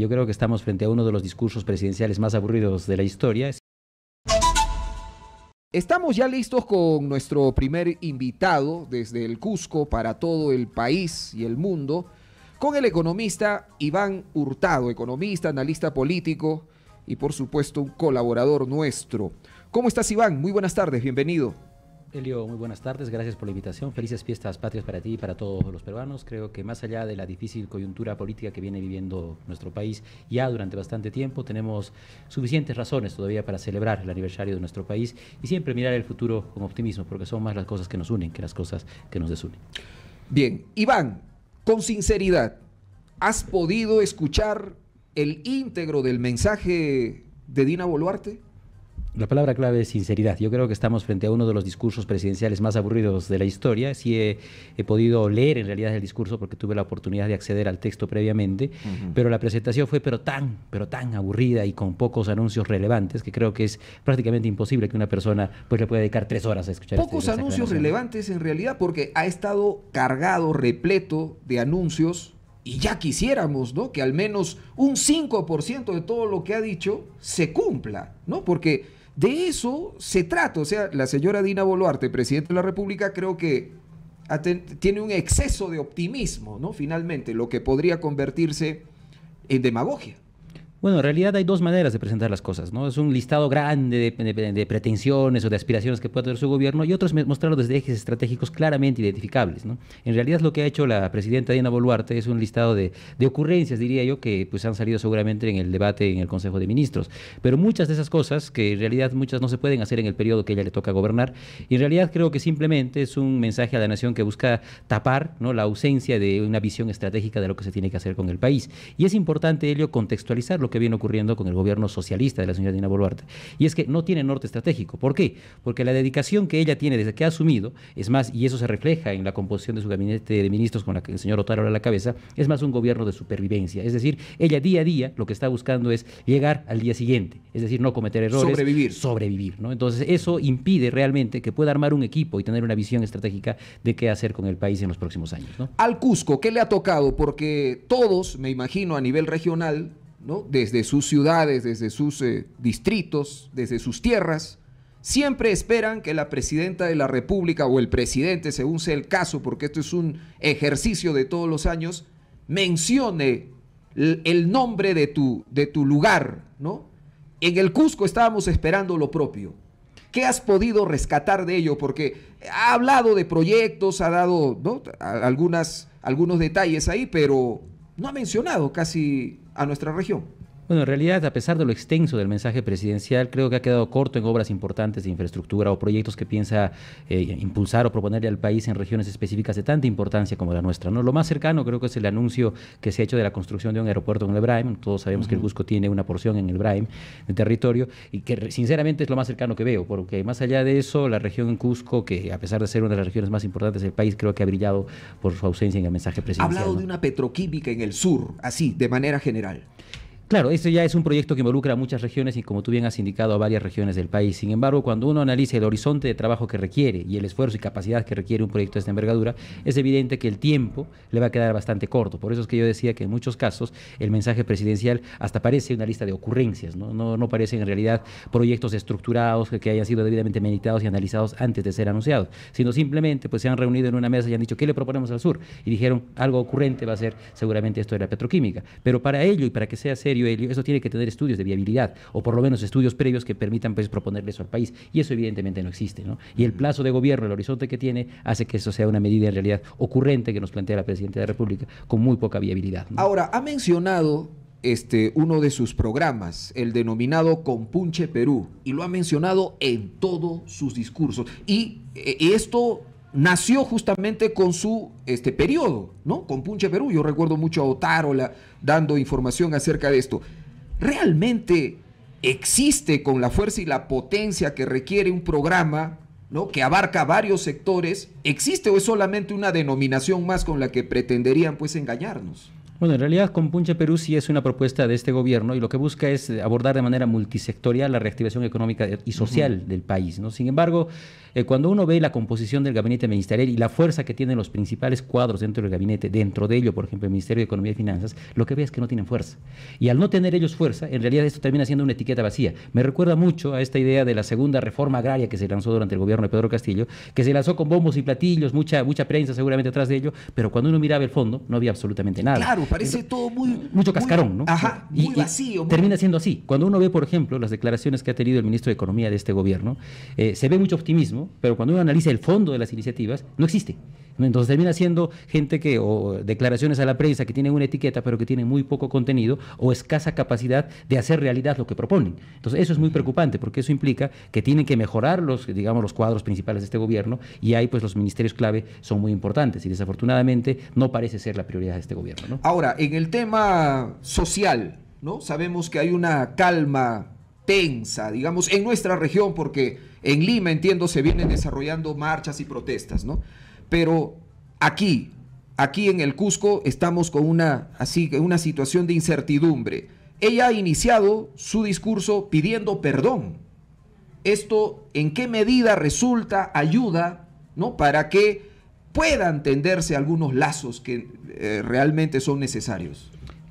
Yo creo que estamos frente a uno de los discursos presidenciales más aburridos de la historia. Estamos ya listos con nuestro primer invitado desde el Cusco para todo el país y el mundo, con el economista Iván Hurtado, economista, analista político y por supuesto un colaborador nuestro. ¿Cómo estás, Iván? Muy buenas tardes, bienvenido. Elio, muy buenas tardes, gracias por la invitación. Felices fiestas patrias para ti y para todos los peruanos. Creo que más allá de la difícil coyuntura política que viene viviendo nuestro país ya durante bastante tiempo, tenemos suficientes razones todavía para celebrar el aniversario de nuestro país y siempre mirar el futuro con optimismo, porque son más las cosas que nos unen que las cosas que nos desunen. Bien, Iván, con sinceridad, ¿has podido escuchar el íntegro del mensaje de Dina Boluarte? La palabra clave es sinceridad. Yo creo que estamos frente a uno de los discursos presidenciales más aburridos de la historia. Sí he podido leer en realidad el discurso porque tuve la oportunidad de acceder al texto previamente, pero la presentación fue pero tan aburrida y con pocos anuncios relevantes que creo que es prácticamente imposible que una persona pues le pueda dedicar 3 horas a escuchar. Pocos anuncios relevantes en realidad, porque ha estado cargado, repleto de anuncios. Y ya quisiéramos, ¿no?, que al menos un 5% de todo lo que ha dicho se cumpla, ¿no? Porque de eso se trata. O sea, la señora Dina Boluarte, presidenta de la República, creo que tiene un exceso de optimismo, ¿no?, finalmente, lo que podría convertirse en demagogia. Bueno, en realidad hay dos maneras de presentar las cosas, ¿no? Es un listado grande de pretensiones o de aspiraciones que puede tener su gobierno y otros mostrarlo desde ejes estratégicos claramente identificables, ¿no? En realidad lo que ha hecho la presidenta Dina Boluarte es un listado de ocurrencias, diría yo, que pues han salido seguramente en el debate en el Consejo de Ministros. Pero muchas de esas cosas, que en realidad muchas no se pueden hacer en el periodo que ella le toca gobernar, y en realidad creo que simplemente es un mensaje a la nación que busca tapar, ¿no?, la ausencia de una visión estratégica de lo que se tiene que hacer con el país. Y es importante, Elio, contextualizarlo que viene ocurriendo con el gobierno socialista de la señora Dina Boluarte. Y es que no tiene norte estratégico. ¿Por qué? Porque la dedicación que ella tiene desde que ha asumido, es más, y eso se refleja en la composición de su gabinete de ministros con la que el señor Otárola a la cabeza, es más un gobierno de supervivencia. Es decir, ella día a día lo que está buscando es llegar al día siguiente. Es decir, no cometer errores. Sobrevivir, ¿no? Entonces eso impide realmente que pueda armar un equipo y tener una visión estratégica de qué hacer con el país en los próximos años, ¿no? Al Cusco, ¿qué le ha tocado? Porque todos, me imagino, a nivel regional, ¿no?, desde sus ciudades, desde sus distritos, desde sus tierras, siempre esperan que la presidenta de la República o el presidente, según sea el caso, porque esto es un ejercicio de todos los años, mencione el nombre de tu lugar, ¿no? En el Cusco estábamos esperando lo propio. ¿Qué has podido rescatar de ello? Porque ha hablado de proyectos, ha dado, ¿no?, algunos detalles ahí, pero no ha mencionado casi a nuestra región. Bueno, en realidad, a pesar de lo extenso del mensaje presidencial, creo que ha quedado corto en obras importantes de infraestructura o proyectos que piensa impulsar o proponerle al país en regiones específicas de tanta importancia como la nuestra, ¿no? Lo más cercano creo que es el anuncio que se ha hecho de la construcción de un aeropuerto en el Braem. Todos sabemos que el Cusco tiene una porción en el Braem de territorio y que sinceramente es lo más cercano que veo, porque más allá de eso, la región en Cusco, que a pesar de ser una de las regiones más importantes del país, creo que ha brillado por su ausencia en el mensaje presidencial. Ha hablado, ¿no?, de una petroquímica en el sur, así, de manera general. Claro, esto ya es un proyecto que involucra a muchas regiones y, como tú bien has indicado, a varias regiones del país. Sin embargo, cuando uno analiza el horizonte de trabajo que requiere y el esfuerzo y capacidad que requiere un proyecto de esta envergadura, es evidente que el tiempo le va a quedar bastante corto. Por eso es que yo decía que en muchos casos el mensaje presidencial hasta parece una lista de ocurrencias, ¿no? No parecen en realidad proyectos estructurados que hayan sido debidamente meditados y analizados antes de ser anunciados, sino simplemente pues se han reunido en una mesa y han dicho ¿qué le proponemos al sur? Y dijeron algo ocurrente va a ser seguramente esto de la petroquímica. Pero para ello y para que sea serio, eso tiene que tener estudios de viabilidad o por lo menos estudios previos que permitan pues proponerle eso al país, y eso evidentemente no existe, ¿no? Y el plazo de gobierno, el horizonte que tiene, hace que eso sea una medida en realidad ocurrente que nos plantea la presidenta de la República con muy poca viabilidad, ¿no? Ahora, ha mencionado uno de sus programas, el denominado Con Punche Perú, y lo ha mencionado en todos sus discursos, y esto nació justamente con su periodo, ¿no?, Con Punche Perú. Yo recuerdo mucho a Otárola dando información acerca de esto. ¿Realmente existe con la fuerza y la potencia que requiere un programa, ¿no?, que abarca varios sectores? ¿Existe o es solamente una denominación más con la que pretenderían pues engañarnos? Bueno, en realidad Con Punche Perú sí es una propuesta de este gobierno y lo que busca es abordar de manera multisectorial la reactivación económica y social del país, ¿no? Sin embargo, cuando uno ve la composición del gabinete ministerial y la fuerza que tienen los principales cuadros dentro del gabinete, dentro de ello, por ejemplo, el Ministerio de Economía y Finanzas, lo que ve es que no tienen fuerza. Y al no tener ellos fuerza, en realidad esto termina siendo una etiqueta vacía. Me recuerda mucho a esta idea de la segunda reforma agraria que se lanzó durante el gobierno de Pedro Castillo, que se lanzó con bombos y platillos, mucha prensa seguramente atrás de ello, pero cuando uno miraba el fondo no había absolutamente nada. Claro. Parece todo mucho cascarón, ¿no? Ajá, muy vacío. Termina siendo así. Cuando uno ve, por ejemplo, las declaraciones que ha tenido el ministro de Economía de este gobierno, se ve mucho optimismo, pero cuando uno analiza el fondo de las iniciativas, no existe. Entonces termina siendo gente que, o declaraciones a la prensa que tienen una etiqueta, pero que tienen muy poco contenido o escasa capacidad de hacer realidad lo que proponen. Entonces eso es muy preocupante, porque eso implica que tienen que mejorar los, digamos, los cuadros principales de este gobierno, y ahí pues los ministerios clave son muy importantes, y desafortunadamente no parece ser la prioridad de este gobierno, ¿no? Ahora, en el tema social, ¿no? Sabemos que hay una calma tensa, digamos, en nuestra región, porque en Lima, entiendo, se vienen desarrollando marchas y protestas, ¿no? Pero aquí en el Cusco estamos con una situación de incertidumbre. Ella ha iniciado su discurso pidiendo perdón. ¿Esto en qué medida resulta ayuda, ¿no?, para que puedan tenderse algunos lazos que realmente son necesarios?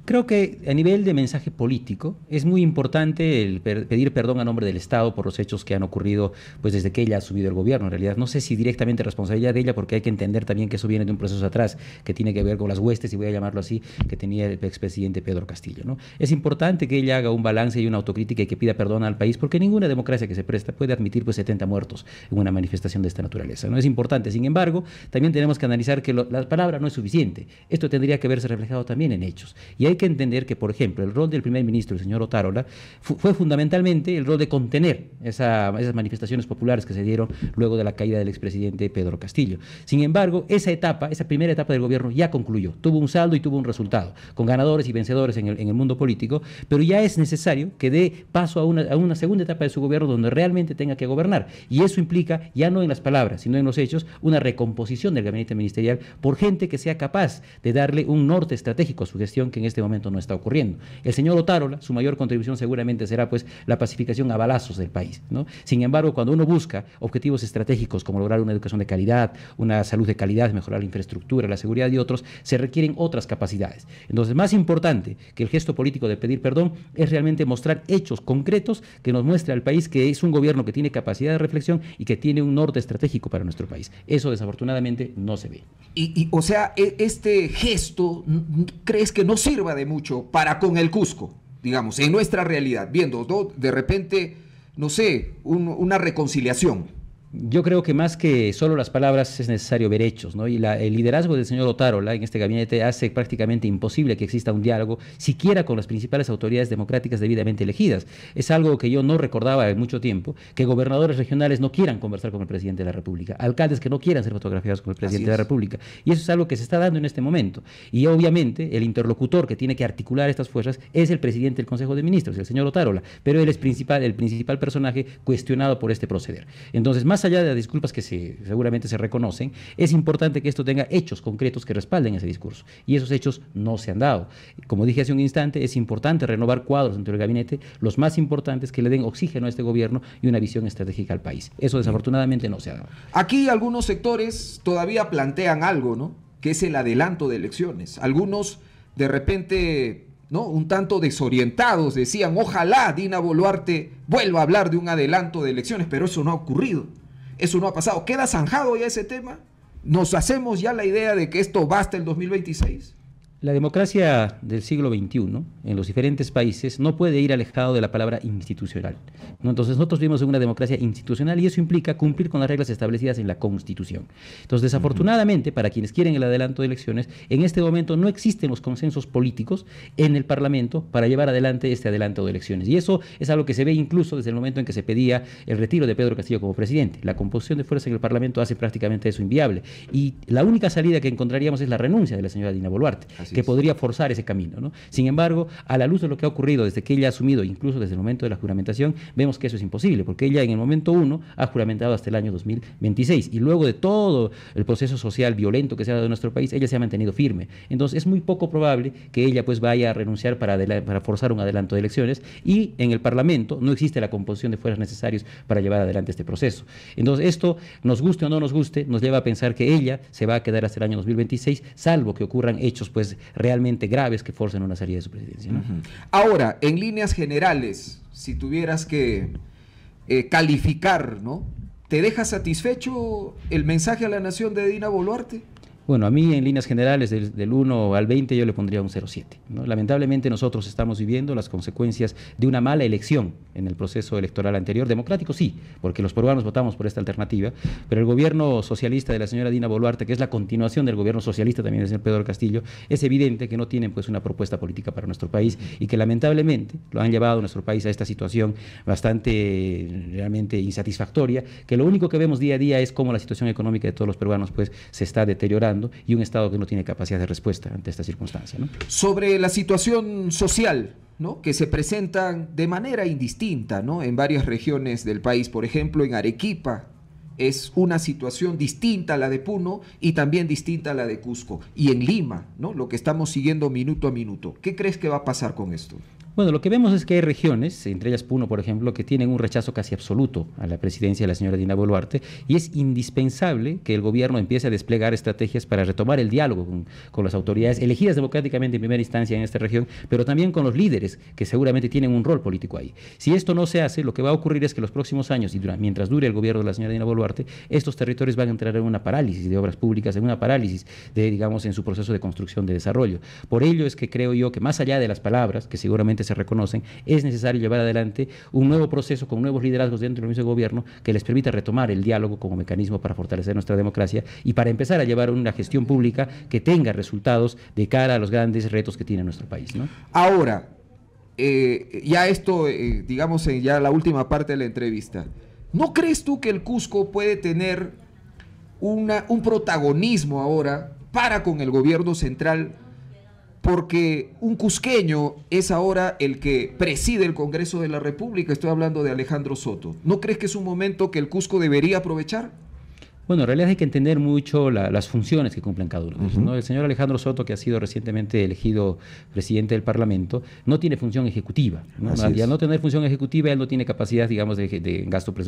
Creo que a nivel de mensaje político es muy importante el pedir perdón a nombre del Estado por los hechos que han ocurrido pues desde que ella ha asumido el gobierno. En realidad no sé si directamente responsabilidad de ella, porque hay que entender también que eso viene de un proceso atrás que tiene que ver con las huestes, y voy a llamarlo así, que tenía el expresidente Pedro Castillo, ¿no? Es importante que ella haga un balance y una autocrítica y que pida perdón al país, porque ninguna democracia que se presta puede admitir pues 70 muertos en una manifestación de esta naturaleza, ¿no? Es importante. Sin embargo, también tenemos que analizar que la palabra no es suficiente. Esto tendría que verse reflejado también en hechos. Y hay que entender que, por ejemplo, el rol del primer ministro, el señor Otárola, fue fundamentalmente el rol de contener esas manifestaciones populares que se dieron luego de la caída del expresidente Pedro Castillo. Sin embargo, esa primera etapa del gobierno ya concluyó, tuvo un saldo y tuvo un resultado, con ganadores y vencedores en el mundo político, pero ya es necesario que dé paso a una segunda etapa de su gobierno donde realmente tenga que gobernar, y eso implica, ya no en las palabras, sino en los hechos, una recomposición del gabinete ministerial por gente que sea capaz de darle un norte estratégico a su gestión, que en este momento no está ocurriendo. El señor Otárola, su mayor contribución seguramente será pues la pacificación a balazos del país, ¿no? Sin embargo, cuando uno busca objetivos estratégicos como lograr una educación de calidad, una salud de calidad, mejorar la infraestructura, la seguridad y otros, se requieren otras capacidades. Entonces, más importante que el gesto político de pedir perdón es realmente mostrar hechos concretos que nos muestre al país que es un gobierno que tiene capacidad de reflexión y que tiene un norte estratégico para nuestro país. Eso desafortunadamente no se ve. O sea, este gesto, ¿crees que no sirve de mucho para con el Cusco, digamos, en nuestra realidad, viendo, ¿no?, de repente, no sé, una reconciliación? Yo creo que más que solo las palabras es necesario ver hechos, ¿no? Y el liderazgo del señor Otárola en este gabinete hace prácticamente imposible que exista un diálogo, siquiera con las principales autoridades democráticas debidamente elegidas. Es algo que yo no recordaba en mucho tiempo, que gobernadores regionales no quieran conversar con el presidente de la República, alcaldes que no quieran ser fotografiados con el presidente de la República. Y eso es algo que se está dando en este momento. Y obviamente el interlocutor que tiene que articular estas fuerzas es el presidente del Consejo de Ministros, el señor Otárola, pero él es el principal personaje cuestionado por este proceder. Entonces, más allá de las disculpas que seguramente se reconocen, es importante que esto tenga hechos concretos que respalden ese discurso, y esos hechos no se han dado. Como dije hace un instante, es importante renovar cuadros dentro del gabinete, los más importantes, que le den oxígeno a este gobierno y una visión estratégica al país. Eso desafortunadamente no se ha dado. Aquí algunos sectores todavía plantean algo, ¿no?, que es el adelanto de elecciones. Algunos de repente, ¿no?, un tanto desorientados, decían: ojalá Dina Boluarte vuelva a hablar de un adelanto de elecciones, pero eso no ha ocurrido. Eso no ha pasado. ¿Queda zanjado ya ese tema? ¿Nos hacemos ya la idea de que esto va hasta el 2026? La democracia del siglo XXI en los diferentes países no puede ir alejado de la palabra institucional, ¿no? Entonces nosotros vivimos en una democracia institucional, y eso implica cumplir con las reglas establecidas en la Constitución. Entonces, desafortunadamente, para quienes quieren el adelanto de elecciones, en este momento no existen los consensos políticos en el Parlamento para llevar adelante este adelanto de elecciones. Y eso es algo que se ve incluso desde el momento en que se pedía el retiro de Pedro Castillo como presidente. La composición de fuerza en el Parlamento hace prácticamente eso inviable. Y la única salida que encontraríamos es la renuncia de la señora Dina Boluarte. que podría forzar ese camino, ¿no? Sin embargo, a la luz de lo que ha ocurrido desde que ella ha asumido, incluso desde el momento de la juramentación, vemos que eso es imposible, porque ella en el momento 1 ha juramentado hasta el año 2026 y luego de todo el proceso social violento que se ha dado en nuestro país, ella se ha mantenido firme. Entonces es muy poco probable que ella pues vaya a renunciar para forzar un adelanto de elecciones, y en el Parlamento no existe la composición de fuerzas necesarios para llevar adelante este proceso. Entonces esto, nos guste o no nos guste, nos lleva a pensar que ella se va a quedar hasta el año 2026, salvo que ocurran hechos pues realmente graves que forcen una salida de su presidencia, ¿no? Ahora, en líneas generales, si tuvieras que calificar, ¿no? ¿Te deja satisfecho el mensaje a la nación de Dina Boluarte? Bueno, a mí en líneas generales del 1 al 20 yo le pondría un 0,7, ¿no? Lamentablemente nosotros estamos viviendo las consecuencias de una mala elección en el proceso electoral anterior. Democrático sí, porque los peruanos votamos por esta alternativa, pero el gobierno socialista de la señora Dina Boluarte, que es la continuación del gobierno socialista también del señor Pedro Castillo, es evidente que no tienen pues una propuesta política para nuestro país y que lamentablemente lo han llevado a nuestro país a esta situación bastante realmente insatisfactoria, que lo único que vemos día a día es cómo la situación económica de todos los peruanos pues se está deteriorando, y un Estado que no tiene capacidad de respuesta ante esta circunstancia, ¿no? Sobre la situación social, ¿no?, que se presentan de manera indistinta, ¿no?, en varias regiones del país, por ejemplo en Arequipa es una situación distinta a la de Puno y también distinta a la de Cusco, y en Lima, ¿no?, lo que estamos siguiendo minuto a minuto. ¿Qué crees que va a pasar con esto? Bueno, lo que vemos es que hay regiones, entre ellas Puno, por ejemplo, que tienen un rechazo casi absoluto a la presidencia de la señora Dina Boluarte, y es indispensable que el gobierno empiece a desplegar estrategias para retomar el diálogo con las autoridades elegidas democráticamente en primera instancia en esta región, pero también con los líderes que seguramente tienen un rol político ahí. Si esto no se hace, lo que va a ocurrir es que los próximos años, y mientras dure el gobierno de la señora Dina Boluarte, estos territorios van a entrar en una parálisis de obras públicas, en una parálisis de, digamos, en su proceso de construcción de desarrollo. Por ello es que creo yo que más allá de las palabras, que seguramente se reconocen, es necesario llevar adelante un nuevo proceso con nuevos liderazgos dentro del mismo gobierno que les permita retomar el diálogo como mecanismo para fortalecer nuestra democracia y para empezar a llevar una gestión pública que tenga resultados de cara a los grandes retos que tiene nuestro país, ¿no? Ahora, ya esto, digamos, ya la última parte de la entrevista, ¿no crees tú que el Cusco puede tener un protagonismo ahora para con el gobierno central? Porque un cusqueño es ahora el que preside el Congreso de la República, estoy hablando de Alejandro Soto. ¿No crees que es un momento que el Cusco debería aprovechar? Bueno, en realidad hay que entender mucho las funciones que cumplen cada uno de ellos, ¿no? El señor Alejandro Soto, que ha sido recientemente elegido presidente del Parlamento, no tiene función ejecutiva, ¿no? Al no tener función ejecutiva, él no tiene capacidad, digamos, de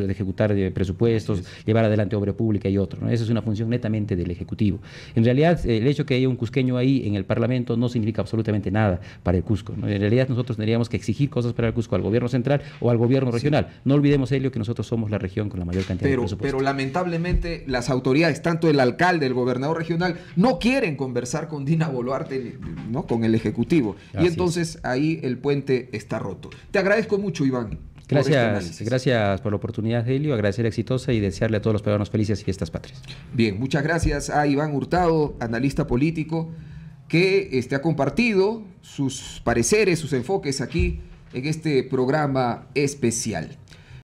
ejecutar presupuestos, llevar adelante obra pública y otro, ¿no? Esa es una función netamente del Ejecutivo. En realidad, el hecho que haya un cusqueño ahí en el Parlamento no significa absolutamente nada para el Cusco, ¿no? En realidad, nosotros tendríamos que exigir cosas para el Cusco, al gobierno central o al gobierno regional. No olvidemos, Elio, que nosotros somos la región con la mayor cantidad de presupuestos. Pero lamentablemente, las autoridades, tanto el alcalde, el gobernador regional, no quieren conversar con Dina Boluarte, ¿no?, con el Ejecutivo. Así y entonces ahí el puente está roto. Te agradezco mucho, Iván. Gracias por la oportunidad, Helio. Agradecer exitosa y desearle a todos los peruanos felices fiestas patrias. Bien, muchas gracias a Iván Hurtado, analista político, que ha compartido sus pareceres, sus enfoques aquí en este programa especial.